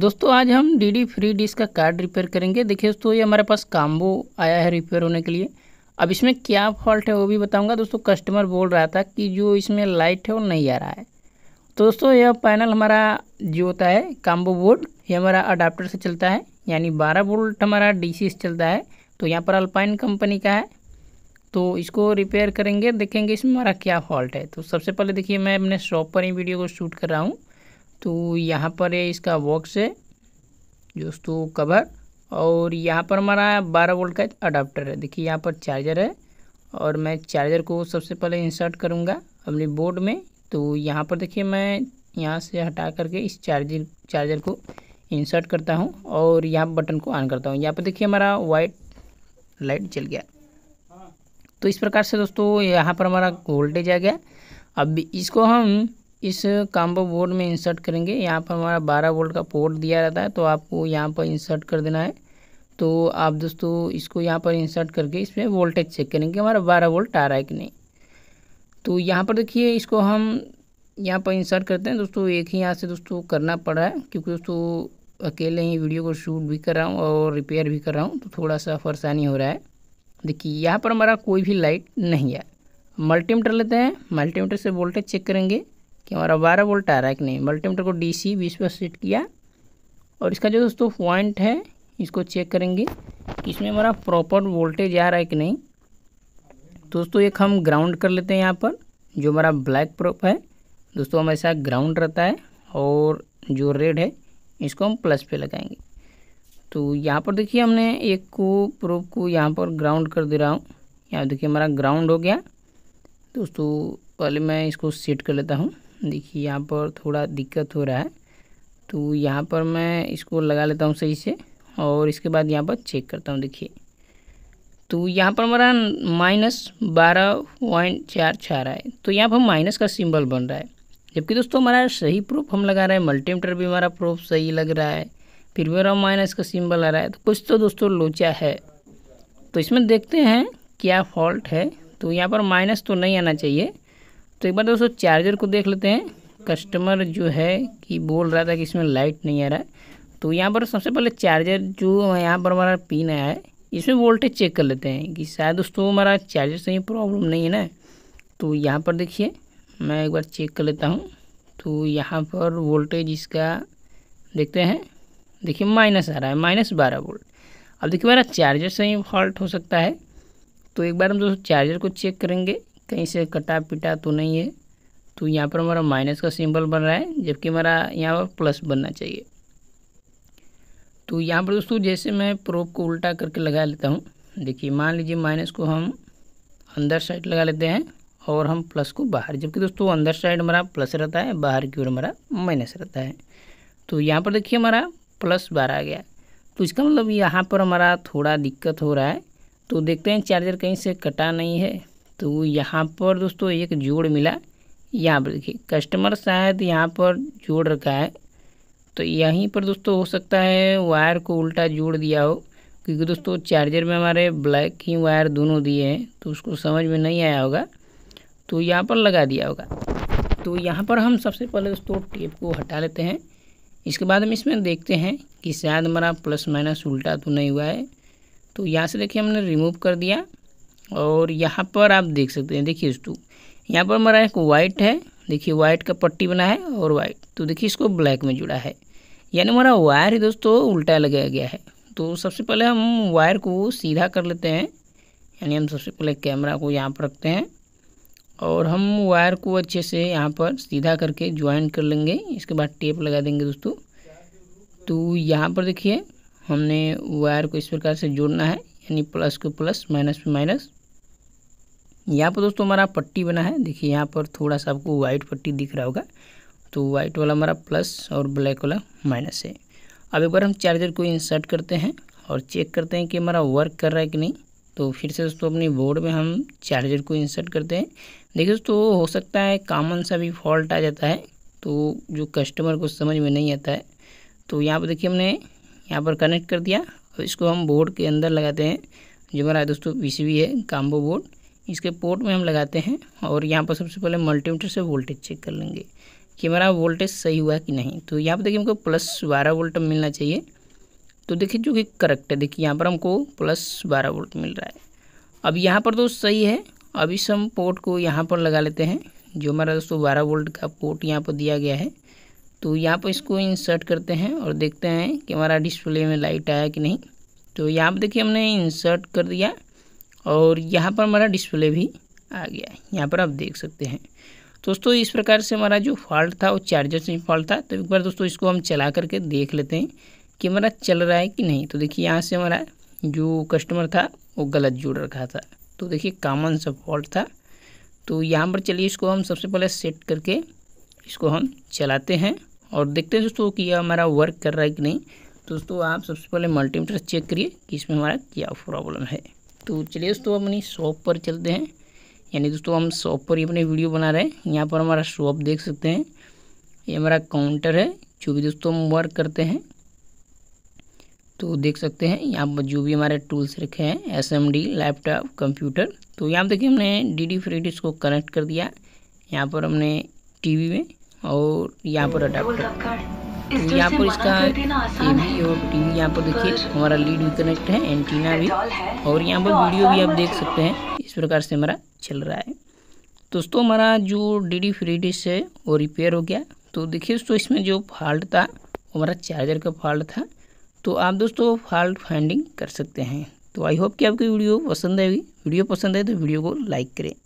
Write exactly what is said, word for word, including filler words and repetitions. दोस्तों आज हम डी डी फ्री डिश का कार्ड रिपेयर करेंगे। देखिए दोस्तों ये हमारे पास काम्बो आया है रिपेयर होने के लिए। अब इसमें क्या फॉल्ट है वो भी बताऊंगा। दोस्तों कस्टमर बोल रहा था कि जो इसमें लाइट है वो नहीं आ रहा है। तो दोस्तों यह पैनल हमारा जो होता है काम्बो बोर्ड, ये हमारा अडाप्टर से चलता है, यानी बारह वोल्ट हमारा डी सी से चलता है। तो यहाँ पर अल्पाइन कंपनी का है, तो इसको रिपेयर करेंगे, देखेंगे इसमें हमारा क्या फॉल्ट है। तो सबसे पहले देखिए मैं अपने शॉप पर ही वीडियो को शूट कर रहा हूँ। तो यहाँ पर है इसका बॉक्स है दोस्तों कवर, और यहाँ पर हमारा बारह वोल्ट का अडाप्टर है। देखिए यहाँ पर चार्जर है और मैं चार्जर को सबसे पहले इंसर्ट करूँगा अपने बोर्ड में। तो यहाँ पर देखिए मैं यहाँ से हटा करके इस चार्जर चार्जर को इंसर्ट करता हूँ और यहाँ बटन को ऑन करता हूँ। यहाँ पर देखिए हमारा वाइट लाइट जल गया। तो इस प्रकार से दोस्तों यहाँ पर हमारा वोल्टेज आ गया। अब इसको हम इस काम्बो बोर्ड में इंसर्ट करेंगे। यहाँ पर हमारा बारह वोल्ट का पोर्ट दिया रहता है, तो आपको यहाँ पर इंसर्ट कर देना है। तो आप दोस्तों इसको यहाँ पर इंसर्ट करके इसमें वोल्टेज चेक करेंगे हमारा बारह वोल्ट आ रहा है कि नहीं। तो यहाँ पर देखिए इसको हम यहाँ पर इंसर्ट करते हैं। दोस्तों एक ही यहाँ से दोस्तों करना पड़ रहा है, क्योंकि दोस्तों अकेले ही वीडियो को शूट भी कर रहा हूँ और रिपेयर भी कर रहा हूँ, तो थोड़ा सा परेशानी हो रहा है। देखिए यहाँ पर हमारा कोई भी लाइट नहीं है। मल्टीमीटर लेते हैं, मल्टीमीटर से वोल्टेज चेक करेंगे कि हमारा बारह वोल्ट आ रहा है कि नहीं। मल्टीमीटर को डीसी बीस पर सेट किया और इसका जो दोस्तों पॉइंट है इसको चेक करेंगे कि इसमें हमारा प्रॉपर वोल्टेज आ रहा है कि नहीं। दोस्तों एक हम ग्राउंड कर लेते हैं यहाँ पर, जो हमारा ब्लैक प्रोप है दोस्तों हमेशा ग्राउंड रहता है, और जो रेड है इसको हम प्लस पे लगाएंगे। तो यहाँ पर देखिए हमने एक को प्रोप को यहाँ पर ग्राउंड कर दे रहा हूँ। यहाँ देखिए हमारा ग्राउंड हो गया। दोस्तों पहले मैं इसको सेट कर लेता हूँ। देखिए यहाँ पर थोड़ा दिक्कत हो रहा है, तो यहाँ पर मैं इसको लगा लेता हूँ सही से और इसके बाद यहाँ पर चेक करता हूँ। देखिए तो यहाँ पर हमारा माइनस बारह पॉइंट चार छा रहा है, तो यहाँ पर माइनस का सिंबल बन रहा है, जबकि दोस्तों हमारा सही प्रूफ हम लगा रहे हैं। मल्टीमीटर भी हमारा प्रूफ सही लग रहा है, फिर भी हमारा माइनस का सिंबल आ रहा है। तो कुछ तो दोस्तों लोचा है। तो इसमें देखते हैं क्या फॉल्ट है। तो यहाँ पर माइनस तो नहीं आना चाहिए। तो एक बार दोस्तों चार्जर को देख लेते हैं। कस्टमर जो है कि बोल रहा था कि इसमें लाइट नहीं आ रहा है। तो यहाँ पर सबसे पहले चार्जर जो यहाँ पर हमारा पिन आया है इसमें वोल्टेज चेक कर लेते हैं कि शायद दोस्तों हमारा चार्जर से ही प्रॉब्लम नहीं है ना। तो यहाँ पर देखिए मैं एक बार चेक कर लेता हूँ। तो यहाँ पर वोल्टेज इसका देखते हैं। देखिए माइनस आ रहा है, माइनस बारह वोल्ट। अब देखिए हमारा चार्जर से ही फॉल्ट हो सकता है। तो एक बार हम दोस्तों चार्जर को चेक करेंगे कहीं से कटा पिटा तो नहीं है। तो यहाँ पर हमारा माइनस का सिंबल बन रहा है, जबकि हमारा यहाँ पर प्लस बनना चाहिए। तो यहाँ पर दोस्तों जैसे मैं प्रोब को उल्टा करके लगा लेता हूँ। देखिए मान लीजिए माइनस को हम अंदर साइड लगा लेते हैं और हम प्लस को बाहर, जबकि दोस्तों अंदर साइड हमारा प्लस रहता है, बाहर की ओर हमारा माइनस रहता है। तो यहाँ पर देखिए हमारा प्लस बारह आ गया। तो इसका मतलब यहाँ पर हमारा थोड़ा दिक्कत हो रहा है। तो देखते हैं चार्जर कहीं से कटा नहीं है। तो यहाँ पर दोस्तों एक जोड़ मिला। यहाँ पर देखिए कस्टमर शायद यहाँ पर जोड़ रखा है। तो यहीं पर दोस्तों हो सकता है वायर को उल्टा जोड़ दिया हो, क्योंकि दोस्तों चार्जर में हमारे ब्लैक ही वायर दोनों दिए हैं, तो उसको समझ में नहीं आया होगा, तो यहाँ पर लगा दिया होगा। तो यहाँ पर हम सबसे पहले दोस्तों टेप को हटा लेते हैं। इसके बाद हम इसमें देखते हैं कि शायद हमारा प्लस माइनस उल्टा तो नहीं हुआ है। तो यहाँ से देखिए हमने रिमूव कर दिया और यहाँ पर आप देख सकते हैं। देखिए दोस्तों यहाँ पर हमारा एक वाइट है। देखिए वाइट का पट्टी बना है और वाइट, तो देखिए इसको ब्लैक में जुड़ा है, यानी हमारा वायर ही दोस्तों उल्टा लगाया गया है। तो सबसे पहले हम वायर को सीधा कर लेते हैं, यानी हम सबसे पहले कैमरा को यहाँ पर रखते हैं और हम वायर को अच्छे से यहाँ पर सीधा करके ज्वाइन कर लेंगे। इसके बाद टेप लगा देंगे दोस्तों। तो यहाँ पर देखिए हमने वायर को इस प्रकार से जोड़ना है, यानी प्लस को प्लस माइनस पे माइनस। यहाँ पर दोस्तों हमारा पट्टी बना है। देखिए यहाँ पर थोड़ा सा आपको वाइट पट्टी दिख रहा होगा, तो वाइट वाला हमारा प्लस और ब्लैक वाला माइनस है। अब एक बार हम चार्जर को इंसर्ट करते हैं और चेक करते हैं कि हमारा वर्क कर रहा है कि नहीं। तो फिर से दोस्तों अपनी बोर्ड में हम चार्जर को इंसर्ट करते हैं। देखिए दोस्तों हो सकता है कॉमन सा भी फॉल्ट आ जाता है, तो जो कस्टमर को समझ में नहीं आता है। तो यहाँ पर देखिए हमने यहाँ पर कनेक्ट कर दिया और इसको हम बोर्ड के अंदर लगाते हैं। जो हमारा दोस्तों पीसीबी है काम्बो बोर्ड, इसके पोर्ट में हम लगाते हैं और यहाँ पर सबसे पहले मल्टीमीटर से वोल्टेज चेक कर लेंगे। कि हमारा वोल्टेज सही हुआ कि नहीं। तो यहाँ पर देखिए हमको प्लस बारह वोल्ट मिलना चाहिए, तो देखिए जो कि करेक्ट है। देखिए यहाँ पर हमको प्लस बारह वोल्ट मिल रहा है। अब यहाँ पर तो सही है। अब इस हम पोर्ट को यहाँ पर लगा लेते हैं, जो हमारा दोस्तों बारह वोल्ट का पोर्ट यहाँ पर दिया गया है। तो यहाँ पर इसको इंसर्ट करते हैं और देखते हैं कि हमारा डिस्प्ले में लाइट आया कि नहीं। तो यहाँ पर देखिए हमने इंसर्ट कर दिया और यहाँ पर हमारा डिस्प्ले भी आ गया है, यहाँ पर आप देख सकते हैं। दोस्तों इस प्रकार से हमारा जो फॉल्ट था वो चार्जर से फॉल्ट था। तो एक बार दोस्तों इसको हम चला करके देख लेते हैं कि हमारा चल रहा है कि नहीं। तो देखिए यहाँ से हमारा जो कस्टमर था वो गलत जोड़ रखा था, तो देखिए कॉमन सा फॉल्ट था। तो यहाँ पर चलिए इसको हम सबसे पहले सेट करके इसको हम चलाते हैं और देखते हैं दोस्तों कि यह हमारा वर्क कर रहा है कि नहीं। दोस्तों आप सबसे पहले मल्टीमीटर चेक करिए कि इसमें हमारा क्या प्रॉब्लम है। तो चलिए दोस्तों अपनी शॉप पर चलते हैं, यानी दोस्तों हम शॉप पर ही अपने वीडियो बना रहे हैं। यहाँ पर हमारा शॉप देख सकते हैं, ये हमारा काउंटर है जो भी दोस्तों हम वर्क करते हैं। तो देख सकते हैं यहाँ पर जो भी हमारे टूल्स रखे हैं, एसएमडी, लैपटॉप, कंप्यूटर। तो यहाँ पर देखिए हमने डीडी फ्रीडिश को कनेक्ट कर दिया, यहाँ पर हमने टीवी में, और यहाँ पर अडाप्टर। तो यहाँ पर इसका टीवी और टीवी यहाँ पर देखिए हमारा लीड भी कनेक्ट है, एंटीना भी, और यहाँ पर वीडियो भी आप देख सकते हैं। इस प्रकार से हमारा चल रहा है। दोस्तों हमारा जो डीडी फ्रीडिश है वो रिपेयर हो गया। तो देखिए दोस्तों इसमें जो फॉल्ट था वो हमारा चार्जर का फॉल्ट था। तो आप दोस्तों फॉल्ट फाइंडिंग कर सकते हैं। तो आई होप कि आपकी वीडियो पसंद आएगी। वीडियो पसंद आए तो वीडियो को लाइक करें।